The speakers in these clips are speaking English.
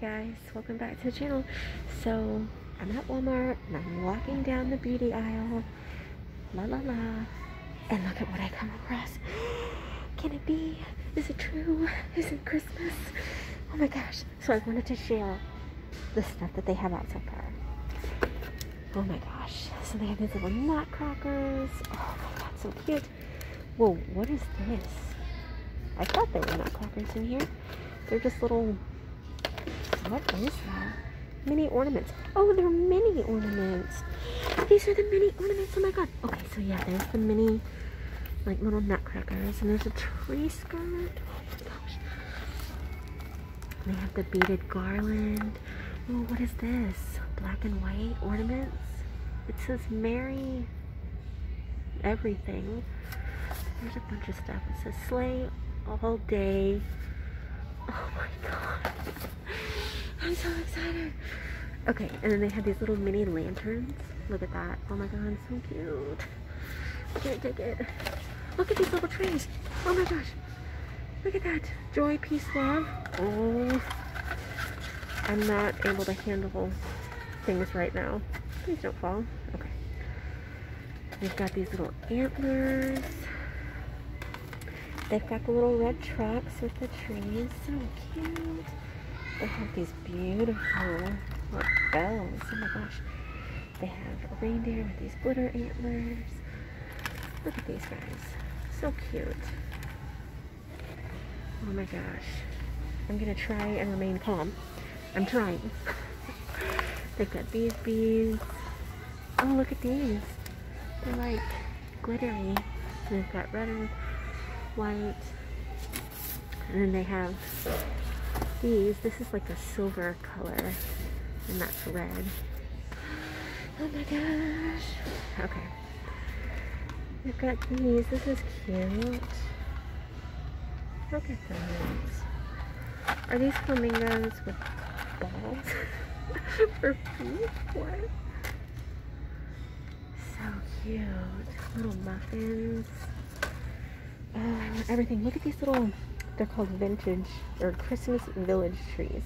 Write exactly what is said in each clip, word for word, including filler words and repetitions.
Guys, welcome back to the channel. So I'm at Walmart and I'm walking down the beauty aisle, la la la, and look at what I come across. Can it be? Is it true? Is it Christmas? Oh my gosh. So I wanted to share the stuff that they have out so far. Oh my gosh, so they have these little nut crackers. Oh my god, so cute. Whoa, what is this? I thought there were nut crackers in here. They're just little, what is that? Mini ornaments. Oh, they're mini ornaments. These are the mini ornaments. Oh my god. Okay, so yeah, there's the mini, like, little nutcrackers. And there's a tree skirt. Oh my gosh. And they have the beaded garland. Oh, what is this? Black and white ornaments. It says Mary everything. There's a bunch of stuff. It says sleigh all day. Oh my god. I'm so excited. Okay, and then they had these little mini lanterns. Look at that. Oh my god, so cute. I can't take it. Look at these little trees. Oh my gosh. Look at that. Joy, peace, love. Oh. I'm not able to handle things right now. Please don't fall. Okay. They've got these little antlers. They've got the little red trucks with the trees. So cute. They have these beautiful like, bells. Oh my gosh. They have a reindeer with these glitter antlers. Look at these guys. So cute. Oh my gosh. I'm going to try and remain calm. I'm trying. They've got these beads. Oh, look at these. They're like glittery. And they've got red and white. And then they have these. This is like a silver color and that's red. Oh my gosh. Okay. We've got these. This is cute. Look at those. Are these flamingos with balls for feet? What? So cute. Little muffins. Oh, everything. Look at these little, they're called vintage or Christmas village trees,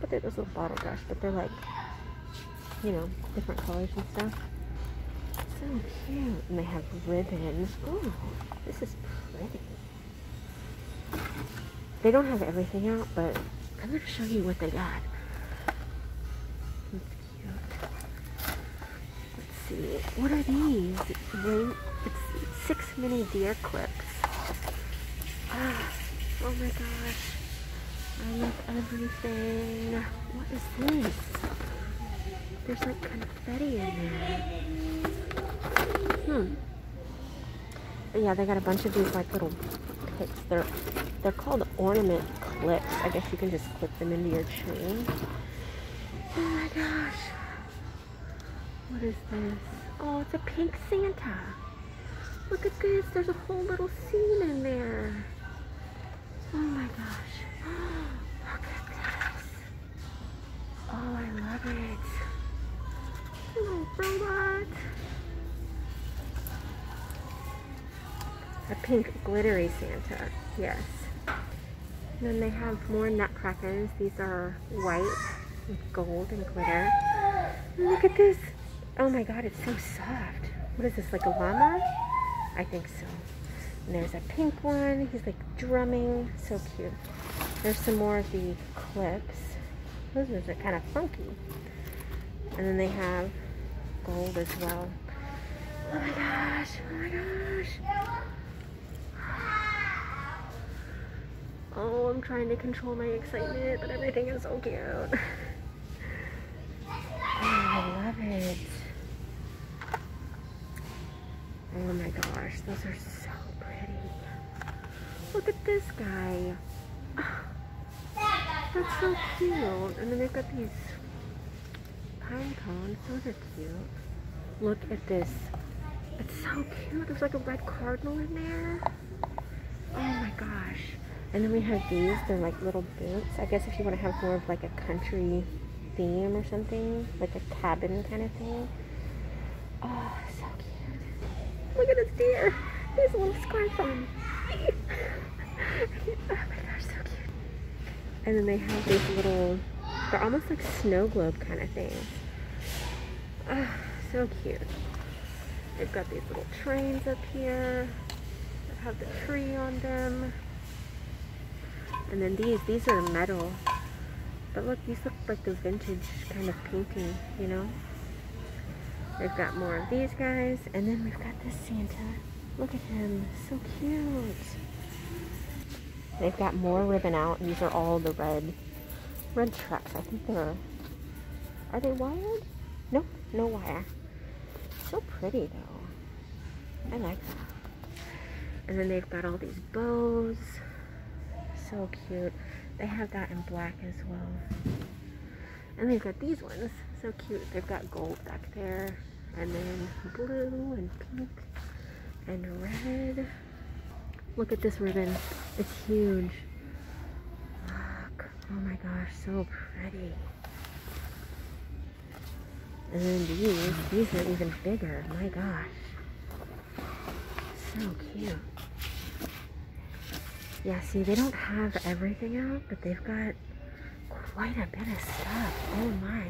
but they're those little bottle brush, but they're like, you know, different colors and stuff. So cute. And they have ribbons. Oh, this is pretty. They don't have everything out, but I'm going to show you what they got. It's cute. Let's see, what are these? It's, it's six mini deer clips. Ah. Oh my gosh, I love everything. What is this? There's like confetti in there. Hmm. Yeah, they got a bunch of these like little clips. They're, they're called ornament clips. I guess you can just clip them into your tree. Oh my gosh. What is this? Oh, it's a pink Santa. Look at this. There's a whole little scene in there. Oh my gosh, look at this. Oh, I love it. Little robot. A pink glittery Santa, yes. And then they have more nutcrackers. These are white with gold and glitter. Look at this. Oh my god, it's so soft. What is this, like a llama? I think so. And there's a pink one. He's like drumming. So cute. There's some more of the clips. Those are kind of funky. And then they have gold as well. Oh my gosh. Oh my gosh. Oh, I'm trying to control my excitement, but everything is so cute. Oh, I love it. Oh my gosh. Those are so pretty. Look at this guy. Oh, that's so cute. And then they've got these pine cones. Those are cute. Look at this. It's so cute. There's like a red cardinal in there. Oh my gosh. And then we have these. They're like little boots. I guess if you want to have more of like a country theme or something. Like a cabin kind of thing. Oh, so cute. Look at this deer. There's a little scarf on. Oh my gosh, so cute. And then they have these little They're almost like snow globe kind of things. Oh, so cute. They've got these little trains up here that have the tree on them. And then these, these are metal. But look, these look like the vintage kind of painting, you know? They've got more of these guys. And then we've got this Santa. Look at him, so cute. They've got more ribbon out. These are all the red, red tracks. I think they're, are they wired? Nope, no wire. So pretty though. I like that. And then they've got all these bows. So cute. They have that in black as well. And they've got these ones. So cute. They've got gold back there. And then blue and pink and red. Look at this ribbon. It's huge. Look. Oh my gosh, so pretty. And then these, these are even bigger. My gosh. So cute. Yeah, see, they don't have everything out, but they've got quite a bit of stuff. Oh my.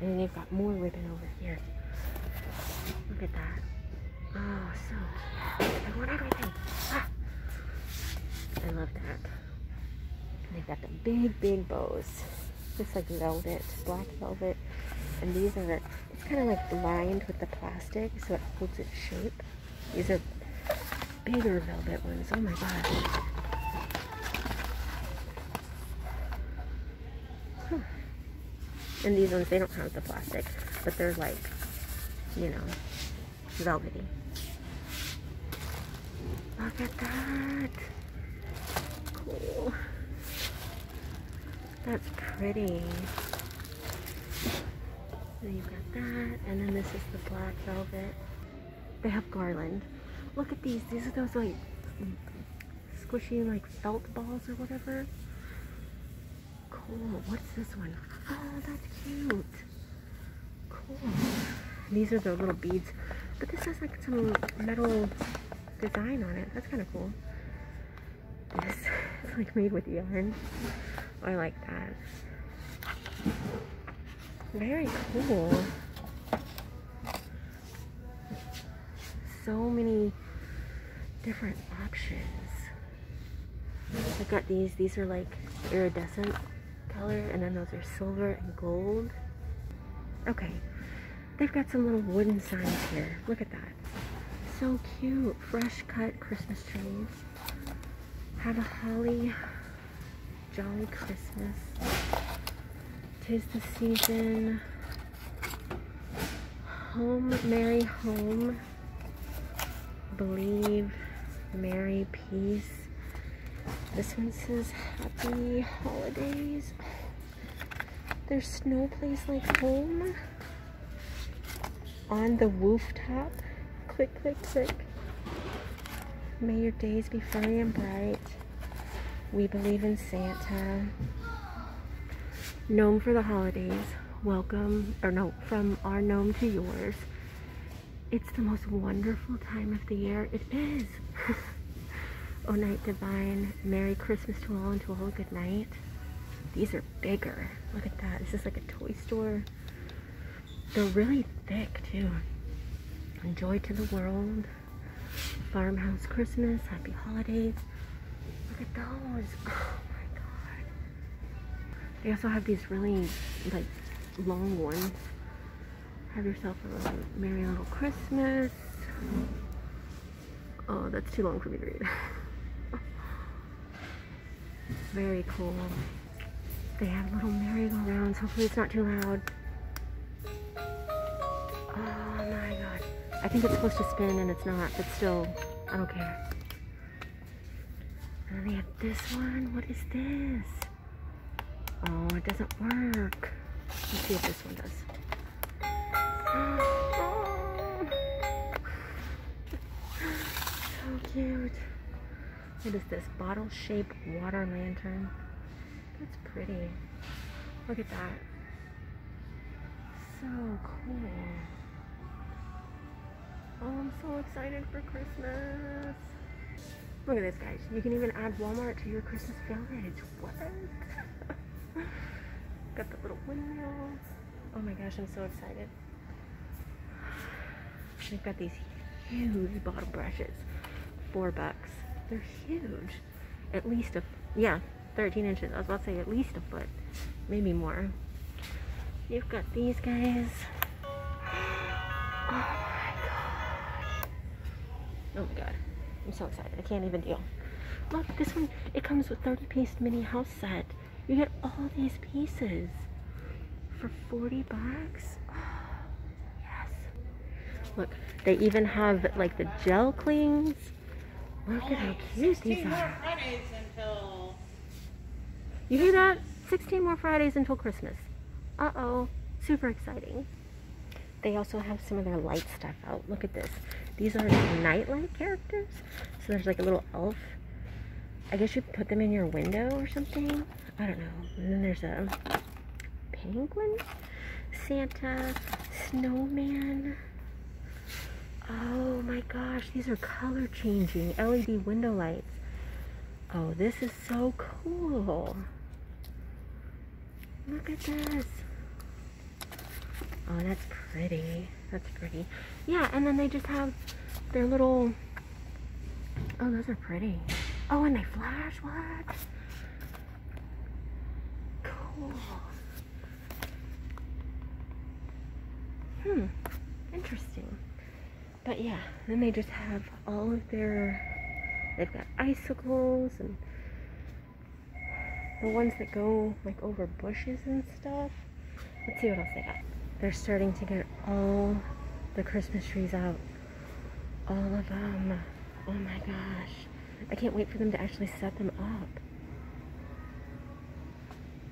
And then they've got more ribbon over here. Look at that. Oh, so cute. I want everything. Ah. I love that. And they've got the big, big bows. Just like velvet, black velvet. And these are, it's kind of like lined with the plastic, so it holds its shape. These are bigger velvet ones. Oh my gosh. Huh. And these ones, they don't have the plastic, but they're like, you know, velvety. Look at that. Cool. That's pretty. So you've got that, and then this is the black velvet. They have garland. Look at these. These are those like squishy like felt balls or whatever. Cool. What's this one? Oh, that's cute. Cool. These are the little beads, but this has like some metal design on it. That's kind of cool. This is like made with yarn. I like that. Very cool. So many different options. I've got these. These are like iridescent color, and then those are silver and gold. Okay. They've got some little wooden signs here. Look at that. So cute. Fresh cut Christmas trees. Have a holly. Jolly Christmas. Tis the season. Home, merry home. Believe, merry, peace. This one says happy holidays. There's no place like home. On the rooftop. Click, click, click. May your days be furry and bright. We believe in Santa. Gnome for the holidays. Welcome, or no, from our gnome to yours. It's the most wonderful time of the year. It is. Oh, night divine. Merry Christmas to all and to all a good night. These are bigger. Look at that. This is like a toy store. They're really thick too. Joy to the world. Farmhouse Christmas. Happy holidays. Look at those. Oh my god. They also have these really like long ones. Have yourself a little merry little Christmas. Oh, that's too long for me to read. Very cool. They have little merry-go-rounds. Hopefully it's not too loud. Oh my god. I think it's supposed to spin and it's not, but still, I don't care. And then they have this one. What is this? Oh, it doesn't work. Let's see if this one does. Oh. So cute. What is this? Bottle shaped water lantern. That's pretty. Look at that. So cool. Oh, I'm so excited for Christmas. Look at this, guys. You can even add Walmart to your Christmas village. What? Got the little windmills. Oh my gosh, I'm so excited. They've got these huge bottle brushes. Four bucks. They're huge. At least a, yeah, thirteen inches. I was about to say at least a foot. Maybe more. You've got these guys. Oh my gosh. Oh my god. I'm so excited. I can't even deal. Look, this one, it comes with thirty piece mini house set. You get all these pieces for forty bucks. Oh, yes. Look, they even have like the gel clings. Look at how cute these are. You hear that? sixteen more Fridays until Christmas. Uh-oh. Super exciting. They also have some of their light stuff out. Look at this. These are nightlight characters. So there's like a little elf. I guess you put them in your window or something. I don't know. And then there's a penguin, Santa, snowman. Oh my gosh, these are color changing L E D window lights. Oh, this is so cool. Look at this. Oh, that's pretty. That's pretty. Yeah, and then they just have their little... Oh, those are pretty. Oh, and they flash. What? Cool. Hmm. Interesting. But yeah, then they just have all of their... They've got icicles and the ones that go like over bushes and stuff. Let's see what else they got. They're starting to get all the Christmas trees out. All of them. Oh my gosh. I can't wait for them to actually set them up.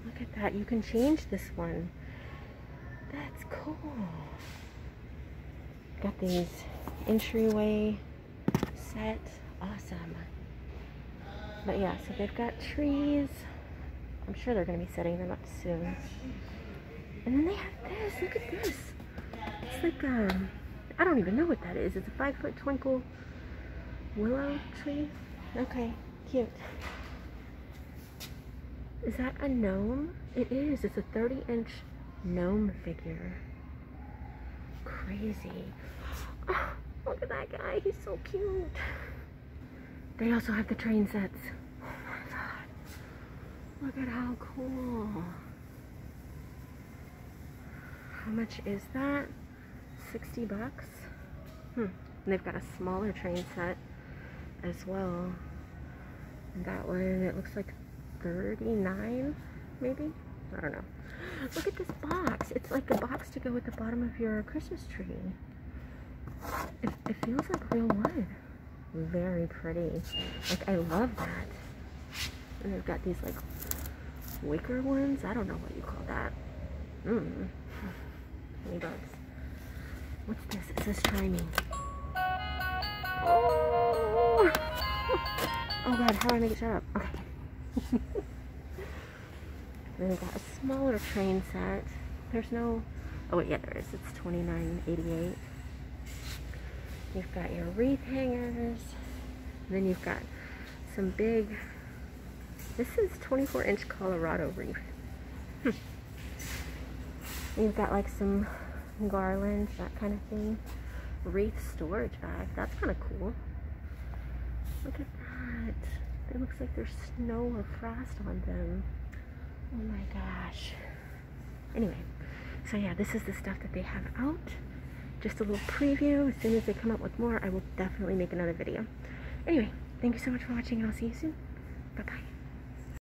Look at that. You can change this one. That's cool. Got these entryway set. Awesome. But yeah, so they've got trees. I'm sure they're going to be setting them up soon. And then they have this. Look at this. It's like a... I don't even know what that is. It's a five-foot twinkle willow tree. Okay, cute. Is that a gnome? It is. It's a thirty inch gnome figure. Crazy. Oh, look at that guy. He's so cute. They also have the train sets. Oh my god. Look at how cool. How much is that? sixty bucks? Hmm. And they've got a smaller train set as well. And that one, it looks like thirty-nine, maybe? I don't know. Look at this box. It's like a box to go at the bottom of your Christmas tree. It, it feels like real wood. Very pretty. Like, I love that. And they've got these like wicker ones. I don't know what you call that. Mmm. Bugs. What's this? It says chiming. Oh! Oh god, how do I make it shut up? Okay. Then we got a smaller train set. There's no... Oh wait, yeah there is. It's twenty-nine eighty-eight. You've got your wreath hangers. And then you've got some big... This is twenty-four inch Colorado wreath. Hm. You've got like some garlands, that kind of thing. Wreath storage bag. That's kind of cool. Look at that. It looks like there's snow or frost on them. Oh my gosh. Anyway, so yeah, this is the stuff that they have out. Just a little preview. As soon as they come up with more, I will definitely make another video. Anyway, thank you so much for watching and I'll see you soon. Bye-bye.